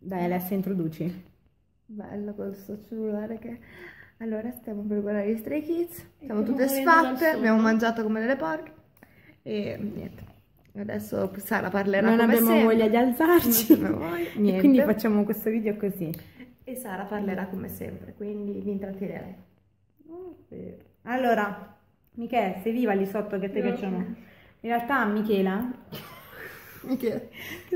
Dai Alessia, introduci. Bello questo cellulare che... Allora, stiamo per guardare gli Stray Kids. Siamo tutte sfatte, abbiamo mangiato come delle porche. E niente. Adesso Sara parlerà come sempre. Non abbiamo voglia di alzarci. Niente. Quindi facciamo questo video così. E Sara parlerà come sempre, quindi vi intratterrei. Allora, Michele, sei viva lì sotto che ti piacciono? In realtà Michela... Che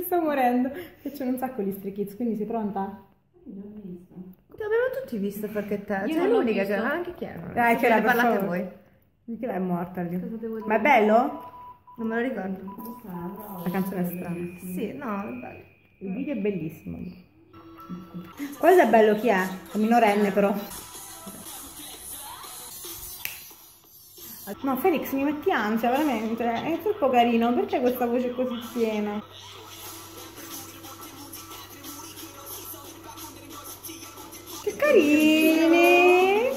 sto morendo, piacciono un sacco gli Stray Kids, quindi sei pronta? Non l'ho visto. L'abbiamo tutti visto perché te, cioè l'unica che anche Chiara. Dai, Chiara, parlate voi. Michela è morta lì. Ma è bello? Non me lo ricordo. La canzone è strana. Sì, no, è bello. Il video è bellissimo. Quello è bello chi è? È minorenne però. No, Felix mi metti ansia, veramente, è troppo carino, perché questa voce così piena? Che carini!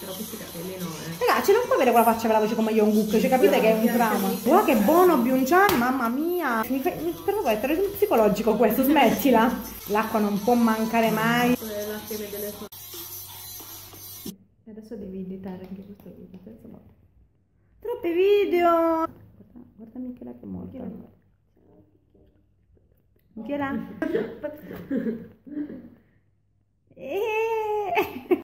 Però questi capelli no, Raga, ce non può avere quella faccia per la voce come Jungkook, cioè capite che è un dramma. Guarda che buono Byung-chan, mamma mia! Per voi è terrorismo psicologico questo, smettila! L'acqua non può mancare mai. Adesso devi editare anche questo video, penso no. Troppi video! Guarda Michela che è morta. Michela?